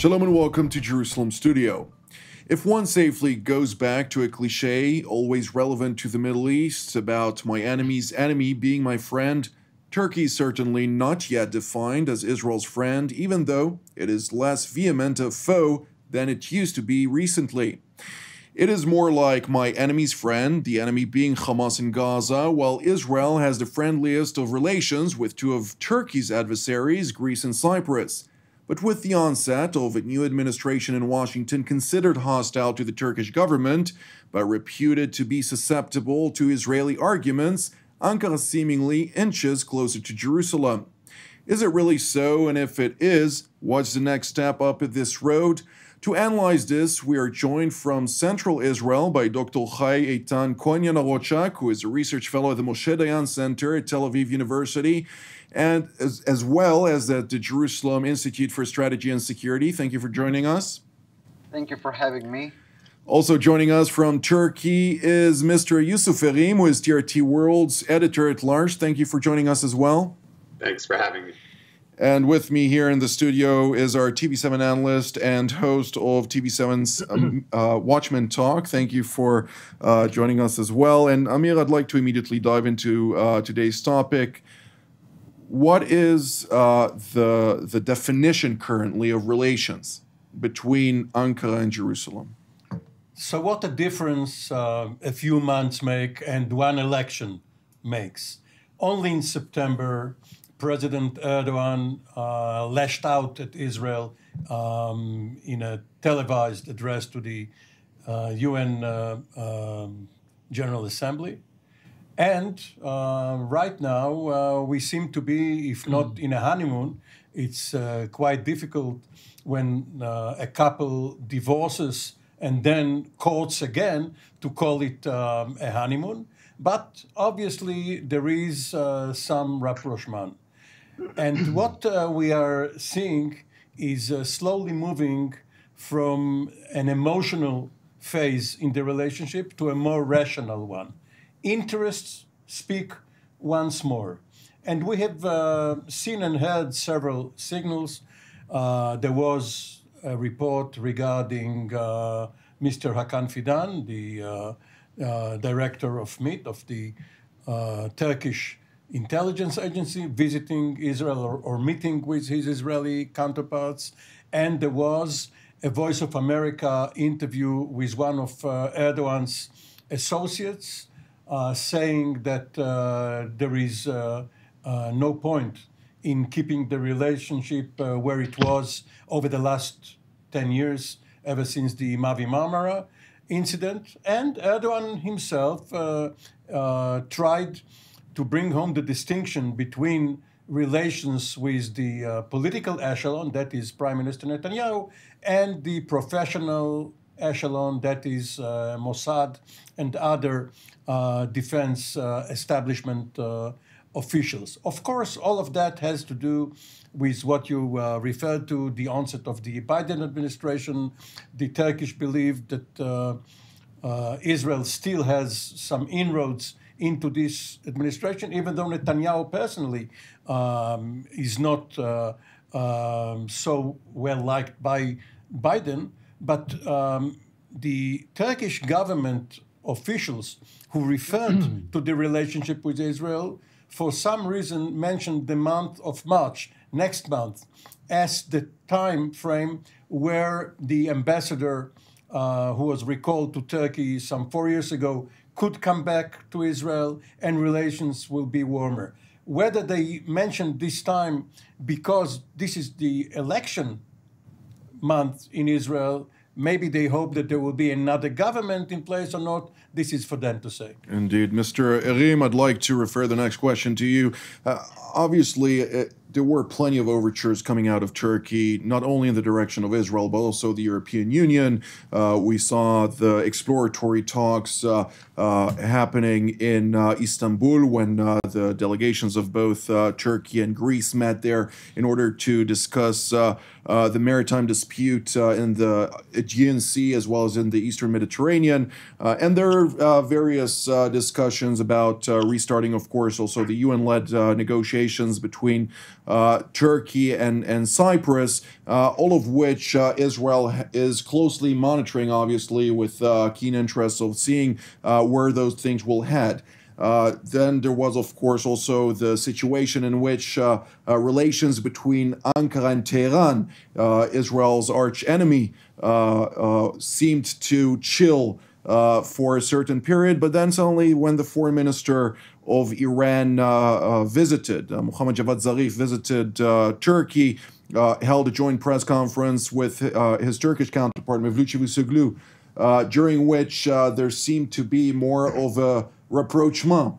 Shalom and welcome to Jerusalem Studio. If one safely goes back to a cliche always relevant to the Middle East about my enemy's enemy being my friend, Turkey is certainly not yet defined as Israel's friend, even though it is less vehement a foe than it used to be recently. It is more like my enemy's friend, the enemy being Hamas in Gaza, while Israel has the friendliest of relations with two of Turkey's adversaries, Greece and Cyprus. But with the onset of a new administration in Washington considered hostile to the Turkish government, but reputed to be susceptible to Israeli arguments, Ankara seemingly inches closer to Jerusalem. Is it really so? And if it is, what's the next step up this road? To analyze this, we are joined from Central Israel by Dr. Hay Eytan Cohen Yanarocak, who is a research fellow at the Moshe Dayan Center at Tel Aviv University, and as well as at the Jerusalem Institute for Strategy and Security. Thank you for joining us. Thank you for having me. Also joining us from Turkey is Mr. Yusuf Erim, who is TRT World's editor-at-large. Thank you for joining us as well. Thanks for having me. And with me here in the studio is our TV7 analyst and host of TV7's Watchmen Talk. Thank you for joining us as well. And Amir, I'd like to immediately dive into today's topic. What is the definition currently of relations between Ankara and Jerusalem? So what a difference a few months make and one election makes. Only in September, President Erdogan lashed out at Israel in a televised address to the UN General Assembly. And right now, we seem to be, if not in a honeymoon, it's quite difficult when a couple divorces and then courts again to call it a honeymoon. But obviously, there is some rapprochement. And what we are seeing is slowly moving from an emotional phase in the relationship to a more rational one. Interests speak once more. And we have seen and heard several signals. There was a report regarding Mr. Hakan Fidan, the director of MIT, of the Turkish intelligence agency, visiting Israel or meeting with his Israeli counterparts. And there was a Voice of America interview with one of Erdogan's associates saying that there is no point in keeping the relationship where it was over the last 10 years, ever since the Mavi Marmara incident. And Erdogan himself tried to bring home the distinction between relations with the political echelon, that is Prime Minister Netanyahu, and the professional echelon, that is Mossad and other defense establishment officials. Of course, all of that has to do with what you referred to, the onset of the Biden administration. The Turkish believe that Israel still has some inroads into this administration, even though Netanyahu personally is not so well liked by Biden. But the Turkish government officials who referred to the relationship with Israel, for some reason, mentioned the month of March, next month, as the time frame where the ambassador who was recalled to Turkey some 4 years ago could come back to Israel and relations will be warmer. Whether they mentioned this time because this is the election month in Israel, maybe they hope that there will be another government in place or not, this is for them to say. Indeed. Mr. Erim, I'd like to refer the next question to you. Obviously, there were plenty of overtures coming out of Turkey, not only in the direction of Israel, but also the European Union. We saw the exploratory talks happening in Istanbul when the delegations of both Turkey and Greece met there in order to discuss the maritime dispute in the Aegean Sea as well as in the Eastern Mediterranean. And there are various discussions about restarting, of course, also the UN-led negotiations between Turkey and Cyprus, all of which Israel is closely monitoring, obviously, with keen interest of seeing where those things will head. Then there was, of course, also the situation in which relations between Ankara and Tehran, Israel's archenemy, seemed to chill for a certain period. But then suddenly, when the foreign minister of Iran visited, Mohammad Javad Zarif visited Turkey, held a joint press conference with his Turkish counterpart, Mevlüt Çavuşoğlu, during which there seemed to be more of a rapprochement,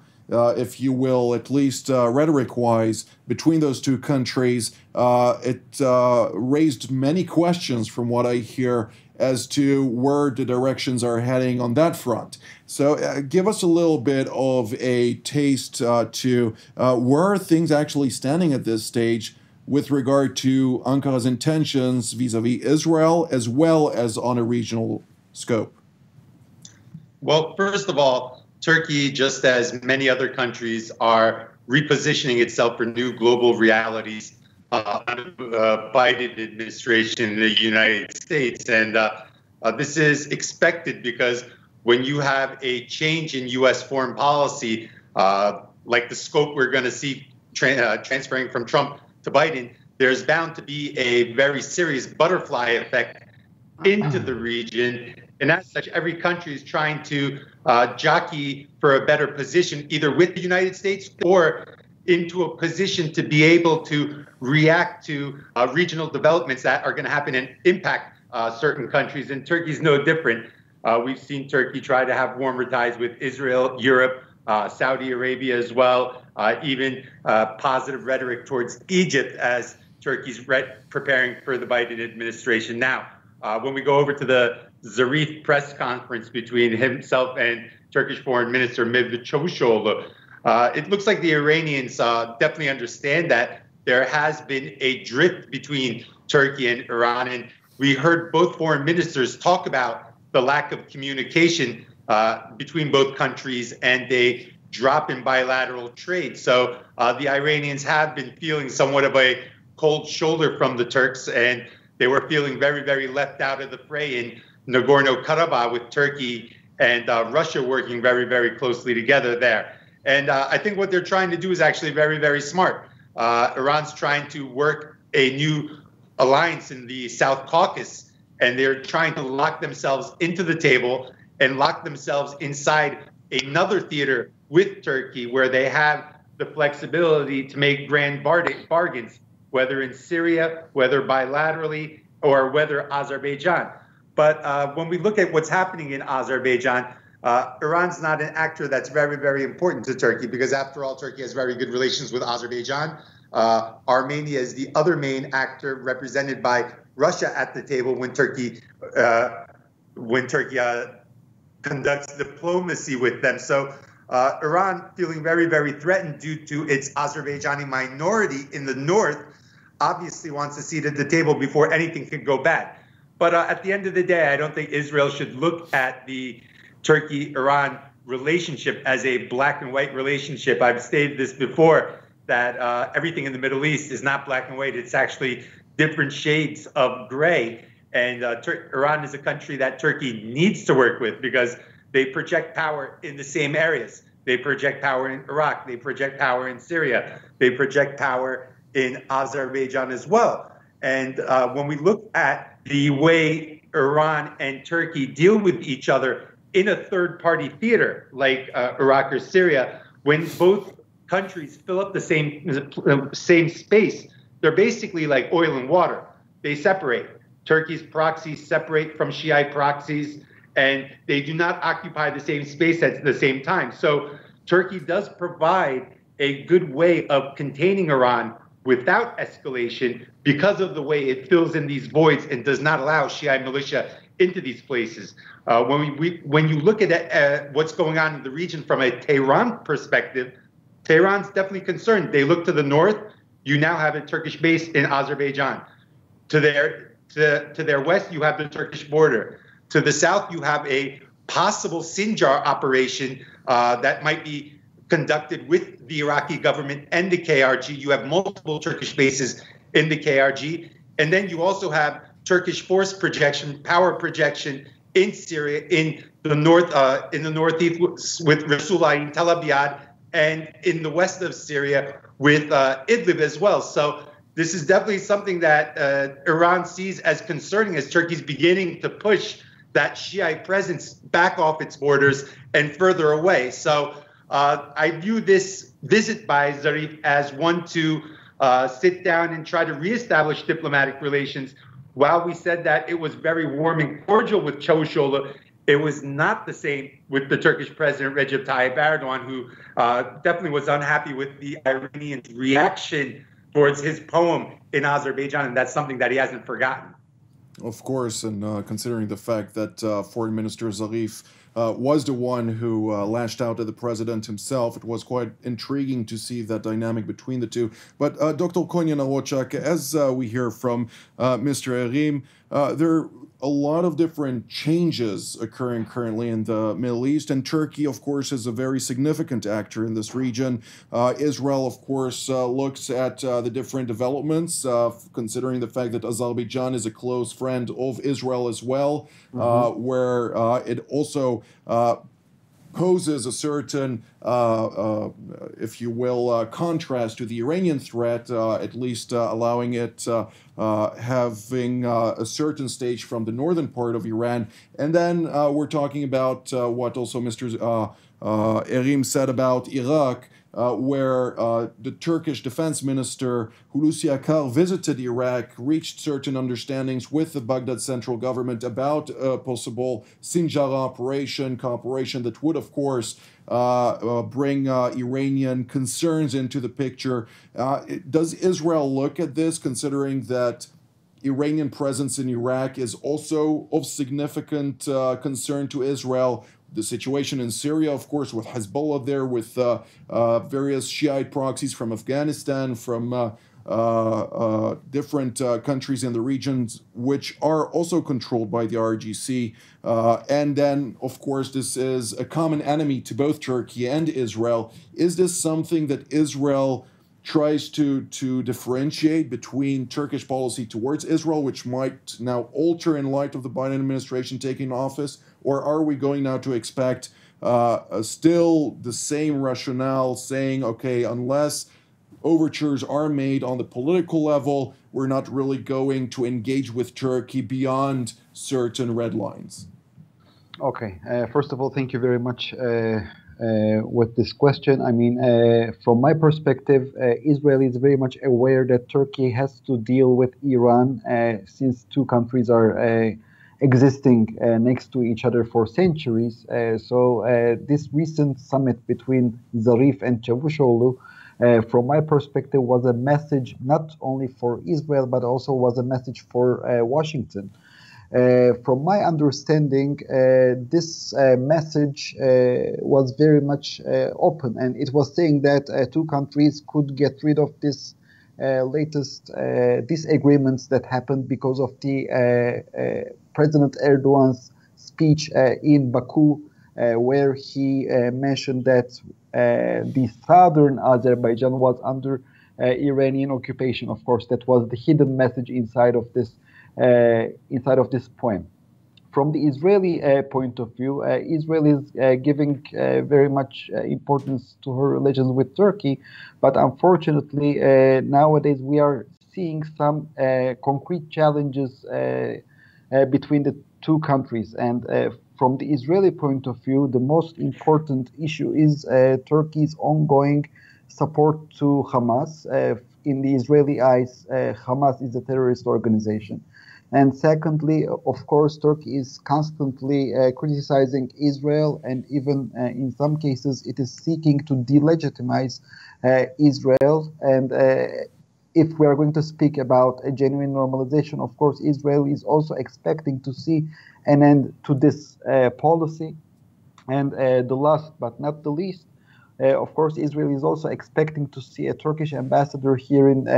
if you will, at least rhetoric-wise, between those two countries. It raised many questions, from what I hear, as to where the directions are heading on that front. So give us a little bit of a taste to where are things actually standing at this stage with regard to Ankara's intentions vis-a-vis Israel, as well as on a regional scope. Well, first of all, Turkey, just as many other countries, are repositioning itself for new global realities under the Biden administration in the United States. And this is expected because when you have a change in U.S. foreign policy, like the scope we're going to see transferring from Trump to Biden, there's bound to be a very serious butterfly effect into the region. And as such, every country is trying to jockey for a better position, either with the United States or into a position to be able to react to regional developments that are going to happen and impact certain countries. And Turkey's no different. We've seen Turkey try to have warmer ties with Israel, Europe, Saudi Arabia as well, even positive rhetoric towards Egypt as Turkey's preparing for the Biden administration now. When we go over to the Zarif press conference between himself and Turkish Foreign Minister Mevlüt Çavuşoğlu, it looks like the Iranians definitely understand that there has been a drift between Turkey and Iran. And we heard both foreign ministers talk about the lack of communication between both countries and a drop in bilateral trade. So the Iranians have been feeling somewhat of a cold shoulder from the Turks, and they were feeling very, very left out of the fray in Nagorno-Karabakh, with Turkey and Russia working very, very closely together there. And I think what they're trying to do is actually very, very smart. Iran's trying to work a new alliance in the South Caucasus, and they're trying to lock themselves into the table and lock themselves inside another theater with Turkey, where they have the flexibility to make grand bargains, whether in Syria, whether bilaterally, or whether Azerbaijan. But when we look at what's happening in Azerbaijan, Iran's not an actor that's very, very important to Turkey, because after all, Turkey has very good relations with Azerbaijan. Armenia is the other main actor, represented by Russia at the table when Turkey conducts diplomacy with them. So Iran, feeling very, very threatened due to its Azerbaijani minority in the north, obviously wants a seat at the table before anything can go bad. But at the end of the day, I don't think Israel should look at the Turkey-Iran relationship as a black and white relationship. I've stated this before, that everything in the Middle East is not black and white. It's actually different shades of gray. And Iran is a country that Turkey needs to work with, because they project power in the same areas. They project power in Iraq. They project power in Syria. They project power in Azerbaijan as well. And when we look at the way Iran and Turkey deal with each other in a third-party theater like Iraq or Syria, when both countries fill up the same space, they're basically like oil and water. They separate. Turkey's proxies separate from Shiite proxies, and they do not occupy the same space at the same time. So Turkey does provide a good way of containing Iran without escalation, because of the way it fills in these voids and does not allow Shiite militia into these places. When you look at what's going on in the region from a Tehran perspective, Tehran's definitely concerned. They look to the north. You now have a Turkish base in Azerbaijan. To their west, you have the Turkish border. To the south, you have a possible Sinjar operation that might be conducted with the Iraqi government and the KRG. You have multiple Turkish bases in the KRG. And then you also have Turkish force projection, power projection in Syria, in the north, in the northeast with Ras al-Ain, Tal Abyad, and in the west of Syria with Idlib as well. So this is definitely something that Iran sees as concerning as Turkey's beginning to push that Shiite presence back off its borders and further away. So I view this visit by Zarif as one to sit down and try to reestablish diplomatic relations. While we said that it was very warm and cordial with Çavuşoğlu, it was not the same with the Turkish president, Recep Tayyip Erdogan, who definitely was unhappy with the Iranians' reaction towards his poem in Azerbaijan, and that's something that he hasn't forgotten. Of course, and considering the fact that Foreign Minister Zarif was the one who lashed out at the president himself, it was quite intriguing to see that dynamic between the two. But Dr. Cohen Yanarocak, as we hear from Mr. Erim, there are a lot of different changes occurring currently in the Middle East, and Turkey, of course, is a very significant actor in this region. Israel, of course, looks at the different developments, considering the fact that Azerbaijan is a close friend of Israel as well, where it also poses a certain, if you will, contrast to the Iranian threat, at least allowing it having a certain stage from the northern part of Iran. And then we're talking about what also Mr. Erim said about Iraq, where the Turkish defense minister Hulusi Akar visited Iraq, reached certain understandings with the Baghdad central government about a possible Sinjar operation, cooperation that would, of course, bring Iranian concerns into the picture. Does Israel look at this, considering that Iranian presence in Iraq is also of significant concern to Israel? The situation in Syria, of course, with Hezbollah there, with various Shiite proxies from Afghanistan, from different countries in the regions, which are also controlled by the RGC. And then, of course, this is a common enemy to both Turkey and Israel. Is this something that Israel tries to differentiate between Turkish policy towards Israel, which might now alter in light of the Biden administration taking office? Or are we going now to expect still the same rationale, saying, okay, unless overtures are made on the political level, we're not really going to engage with Turkey beyond certain red lines? Okay. First of all, thank you very much with this question. I mean, from my perspective, Israel is very much aware that Turkey has to deal with Iran since two countries are existing next to each other for centuries. So this recent summit between Zarif and Çavuşoğlu, from my perspective, was a message not only for Israel, but also was a message for Washington. From my understanding, this message was very much open, and it was saying that two countries could get rid of this latest disagreements that happened because of the President Erdogan's speech in Baku, where he mentioned that the southern Azerbaijan was under Iranian occupation. Of course, that was the hidden message inside of this poem. From the Israeli point of view, Israel is giving very much importance to her relations with Turkey, but unfortunately nowadays we are seeing some concrete challenges between the two countries. And from the Israeli point of view, the most important issue is Turkey's ongoing support to Hamas. In the Israeli eyes, Hamas is a terrorist organization. And secondly, of course, Turkey is constantly criticizing Israel, and even in some cases it is seeking to delegitimize Israel. And if we are going to speak about a genuine normalization, of course, Israel is also expecting to see an end to this policy. And the last but not the least, of course, Israel is also expecting to see a Turkish ambassador here in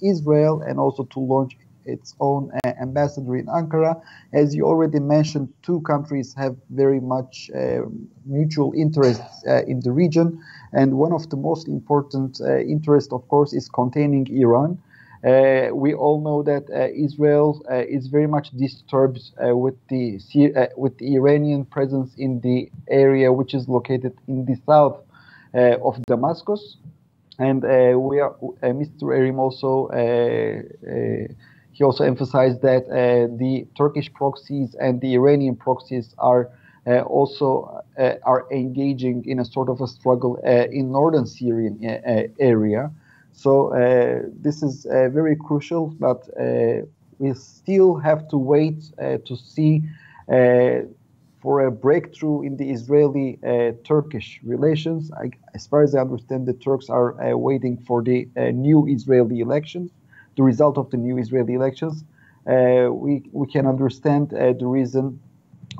Israel, and also to launch its own ambassador in Ankara. As you already mentioned, two countries have very much mutual interests in the region, and one of the most important interests, of course, is containing Iran. We all know that Israel is very much disturbed with the Iranian presence in the area which is located in the south of Damascus. And Mr. Erim also he also emphasized that the Turkish proxies and the Iranian proxies are engaging in a sort of a struggle in northern Syrian area. So this is very crucial, but we still have to wait to see for a breakthrough in the Israeli-Turkish relations. As far as I understand, the Turks are waiting for the new Israeli elections, the result of the new Israeli elections. We can understand the reason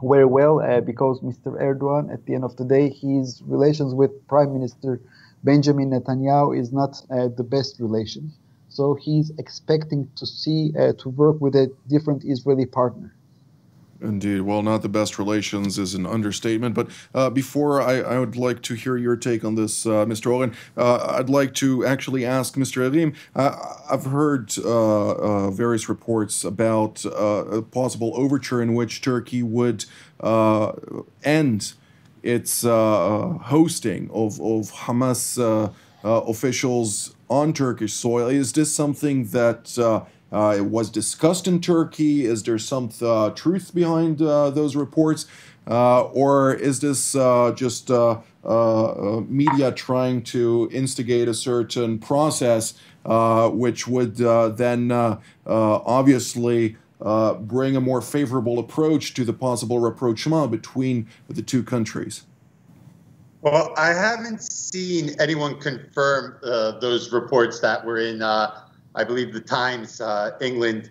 very well, because Mr. Erdogan, at the end of the day, his relations with Prime Minister Benjamin Netanyahu is not the best relation. So he's expecting to work with a different Israeli partner. Indeed. Well, not the best relations is an understatement. But before I would like to hear your take on this, Mr. Oren, I'd like to actually ask Mr. Erim. I've heard various reports about a possible overture in which Turkey would end its hosting of Hamas officials on Turkish soil. Is this something that it was discussed in Turkey? Is there some truth behind those reports? Or is this just media trying to instigate a certain process which would then obviously bring a more favorable approach to the possible rapprochement between the two countries? Well, I haven't seen anyone confirm those reports that were in, I believe, the Times England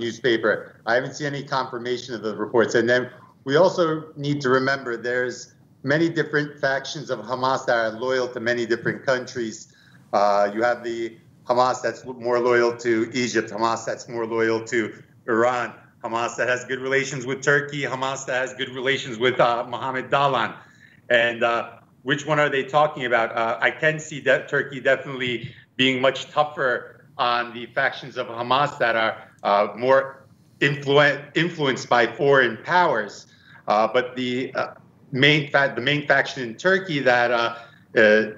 newspaper. I haven't seen any confirmation of the reports. And then we also need to remember there's many different factions of Hamas that are loyal to many different countries. You have the Hamas that's more loyal to Egypt, Hamas that's more loyal to Iran, Hamas that has good relations with Turkey, Hamas that has good relations with Mohammad Dalan. And which one are they talking about? I can see that Turkey definitely being much tougher on the factions of Hamas that are more influenced by foreign powers. But the main faction in Turkey that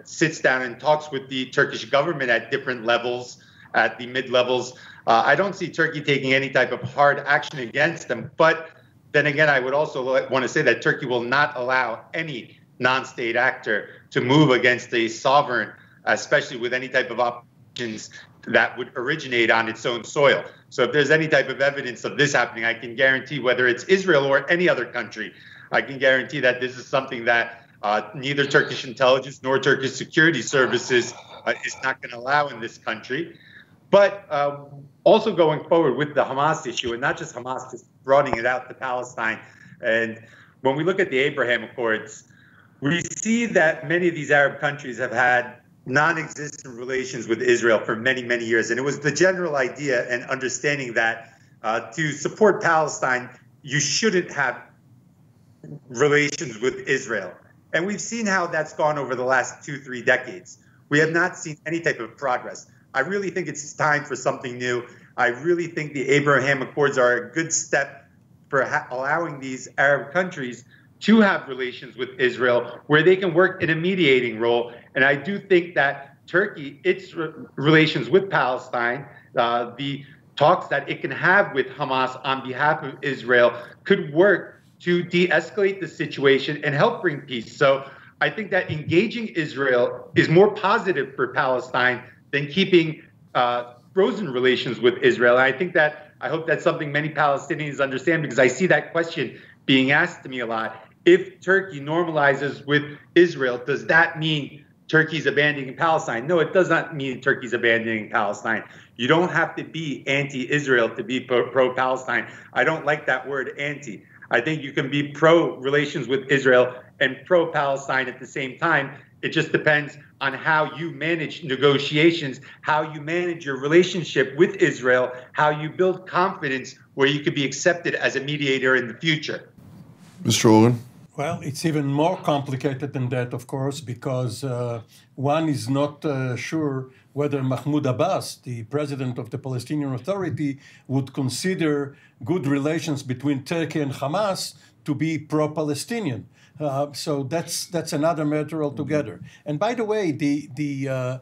sits down and talks with the Turkish government at different levels, at the mid-levels, I don't see Turkey taking any type of hard action against them. But then again, I would also want to say that Turkey will not allow any non-state actor to move against a sovereign, especially with any type of options that would originate on its own soil. So if there's any type of evidence of this happening, I can guarantee, whether it's Israel or any other country, I can guarantee that this is something that neither Turkish intelligence nor Turkish security services is not going to allow in this country. But also going forward with the Hamas issue, and not just Hamas, just broadening it out to Palestine. And when we look at the Abraham Accords, we see that many of these Arab countries have had non-existent relations with Israel for many, many years. And it was the general idea and understanding that to support Palestine, you shouldn't have relations with Israel. And we've seen how that's gone over the last 2-3 decades. We have not seen any type of progress. I really think it's time for something new. I really think the Abraham Accords are a good step for allowing these Arab countries to have relations with Israel where they can work in a mediating role. And I do think that Turkey, its relations with Palestine, the talks that it can have with Hamas on behalf of Israel could work to de-escalate the situation and help bring peace. So I think that engaging Israel is more positive for Palestine than keeping frozen relations with Israel. And I hope that's something many Palestinians understand, because I see that question being asked to me a lot. If Turkey normalizes with Israel, does that mean Turkey's abandoning Palestine? No, it does not mean Turkey's abandoning Palestine. You don't have to be anti-Israel to be pro-Palestine. I don't like that word, anti. I think you can be pro-relations with Israel and pro-Palestine at the same time. It just depends on how you manage negotiations, how you manage your relationship with Israel, how you build confidence where you could be accepted as a mediator in the future. Mr. Oren? Well, it's even more complicated than that, of course, because one is not sure whether Mahmoud Abbas, the president of the Palestinian Authority, would consider good relations between Turkey and Hamas to be pro-Palestinian. So that's another matter altogether. And by the way, the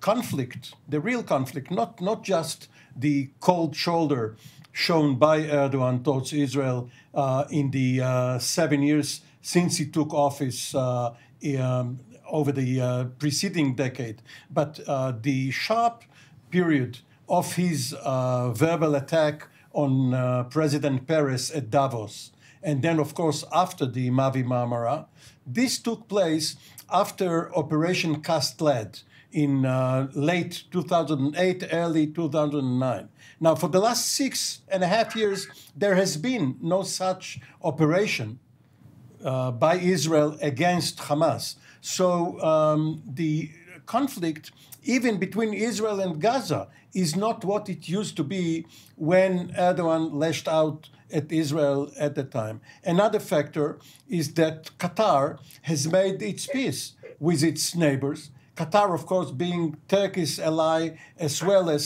conflict, the real conflict, not just the cold shoulder shown by Erdogan towards Israel in the 7 years since he took office over the preceding decade, but the sharp period of his verbal attack on President Peres at Davos. And then, of course, after the Mavi Marmara, this took place after Operation Cast Lead in late 2008, early 2009. Now, for the last 6.5 years, there has been no such operation by Israel against Hamas. So the conflict, even between Israel and Gaza, is not what it used to be when Erdogan lashed out at Israel at the time. Another factor is that Qatar has made its peace with its neighbors. Qatar, of course, being Turkey's ally as well as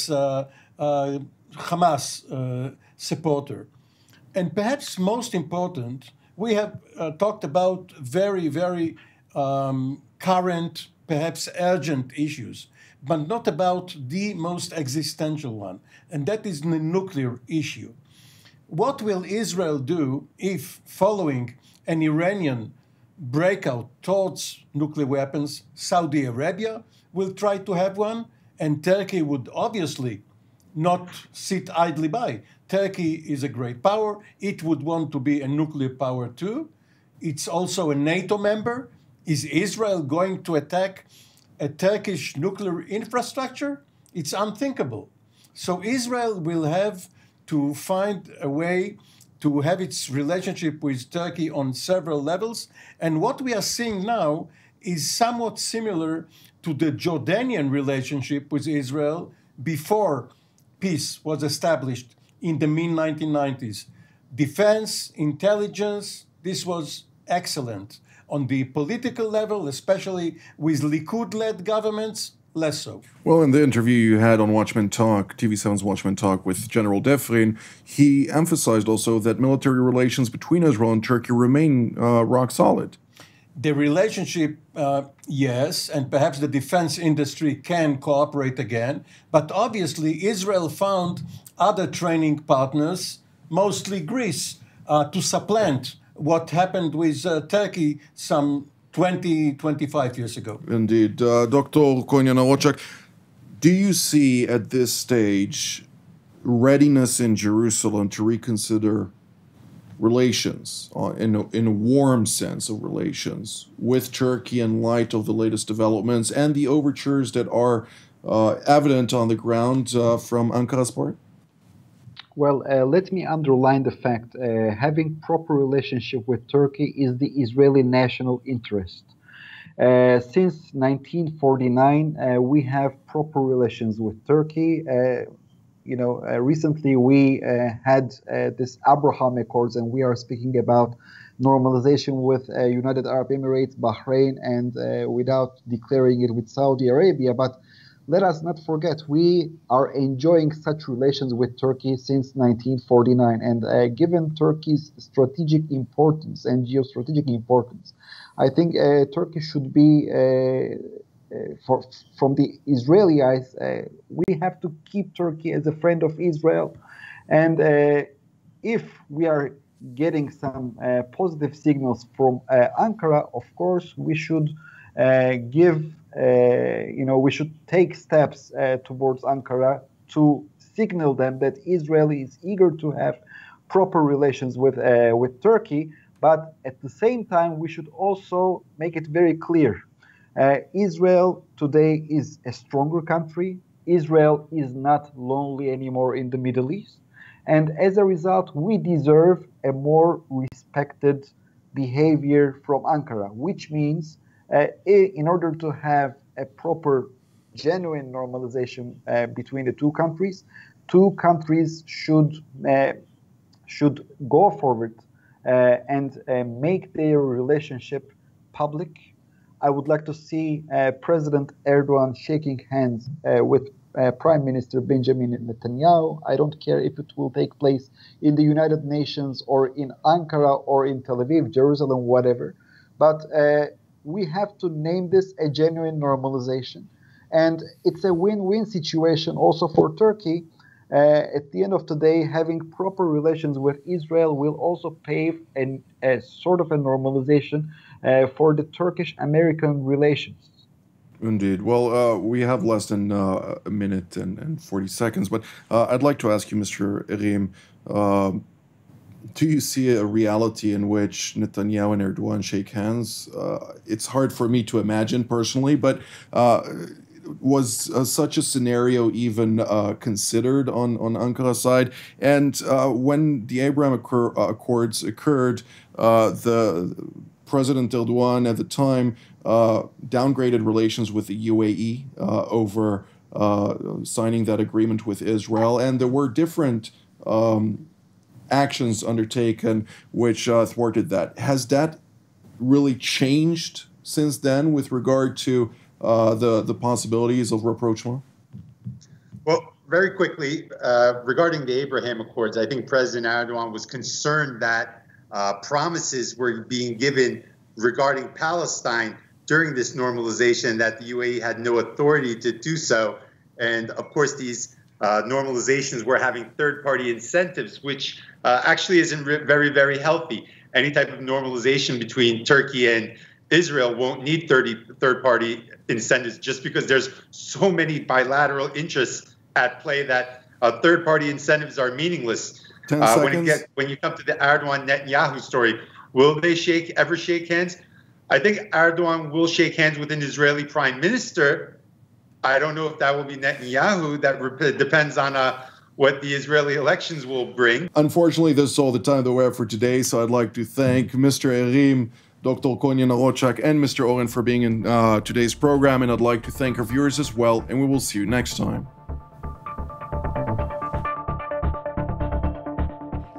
Hamas supporter. And perhaps most important, we have talked about very, very current, perhaps urgent issues, but not about the most existential one, and that is the nuclear issue. What will Israel do if, following an Iranian breakout towards nuclear weapons, Saudi Arabia will try to have one, and Turkey would obviously not sit idly by? Turkey is a great power. It would want to be a nuclear power too. It's also a NATO member. Is Israel going to attack a Turkish nuclear infrastructure? It's unthinkable. So Israel will have to find a way to have its relationship with Turkey on several levels. And what we are seeing now is somewhat similar to the Jordanian relationship with Israel before peace was established in the mid-1990s. Defense, intelligence, this was excellent. On the political level, especially with Likud-led governments, less so. Well, in the interview you had on Watchmen Talk, TV7's Watchmen Talk, with General Defrin, he emphasized also that military relations between Israel and Turkey remain rock solid. The relationship, yes, and perhaps the defense industry can cooperate again. But obviously, Israel found other training partners, mostly Greece, to supplant what happened with Turkey some 20, 25 years ago. Indeed. Dr. Cohen Yanarocak, do you see at this stage readiness in Jerusalem to reconsider relations, in a warm sense of relations, with Turkey in light of the latest developments and the overtures that are evident on the ground from Ankara's part? Well, let me underline the fact, having proper relationship with Turkey is the Israeli national interest. Since 1949, we have proper relations with Turkey. Recently we had this Abraham Accords, and we are speaking about normalization with United Arab Emirates, Bahrain, and without declaring it with Saudi Arabia. But let us not forget, we are enjoying such relations with Turkey since 1949. And given Turkey's strategic importance and geostrategic importance, I think Turkey should be, from the Israeli eyes, we have to keep Turkey as a friend of Israel. And if we are getting some positive signals from Ankara, of course, we should take steps towards Ankara to signal them that Israel is eager to have proper relations with Turkey. But at the same time, we should also make it very clear. Israel today is a stronger country. Israel is not lonely anymore in the Middle East. And as a result, we deserve a more respected behavior from Ankara, which means in order to have a proper, genuine normalization between the two countries should go forward and make their relationship public. I would like to see President Erdogan shaking hands with Prime Minister Benjamin Netanyahu. I don't care if it will take place in the United Nations or in Ankara or in Tel Aviv, Jerusalem, whatever. But we have to name this a genuine normalization. And it's a win-win situation also for Turkey. At the end of the day, having proper relations with Israel will also pave a sort of a normalization for the Turkish-American relations. Indeed. Well, we have less than a minute and 40 seconds, but I'd like to ask you, Mr. Erim, do you see a reality in which Netanyahu and Erdogan shake hands? It's hard for me to imagine personally, but was such a scenario even considered on Ankara's side? And when the Abraham Accords occurred, the President Erdogan at the time downgraded relations with the UAE over signing that agreement with Israel. And there were different actions undertaken which thwarted that. Has that really changed since then with regard to the possibilities of rapprochement? Well, very quickly, regarding the Abraham Accords, I think President Erdogan was concerned that promises were being given regarding Palestine during this normalization, that the UAE had no authority to do so. And of course, these normalizations were having third-party incentives, which actually isn't very, very healthy. Any type of normalization between Turkey and Israel won't need third-party incentives, just because there's so many bilateral interests at play that third-party incentives are meaningless. When you come to the Erdogan-Netanyahu story, will they ever shake hands? I think Erdogan will shake hands with an Israeli prime minister. I don't know if that will be Netanyahu. That depends on what the Israeli elections will bring. Unfortunately, this is all the time that we have for today, so I'd like to thank Mr. Erim, Dr. Cohen Yanarocak, and Mr. Oren for being in today's program, and I'd like to thank our viewers as well, and we will see you next time.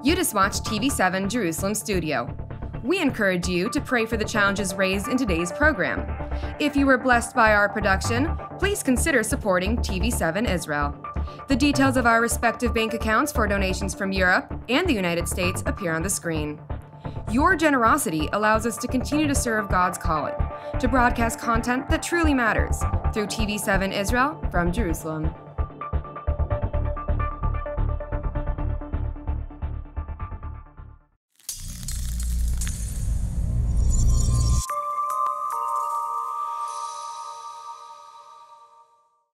You just watched TV7 Jerusalem Studio. We encourage you to pray for the challenges raised in today's program. If you were blessed by our production, please consider supporting TV7 Israel. The details of our respective bank accounts for donations from Europe and the United States appear on the screen. Your generosity allows us to continue to serve God's calling, to broadcast content that truly matters, through TV7 Israel from Jerusalem.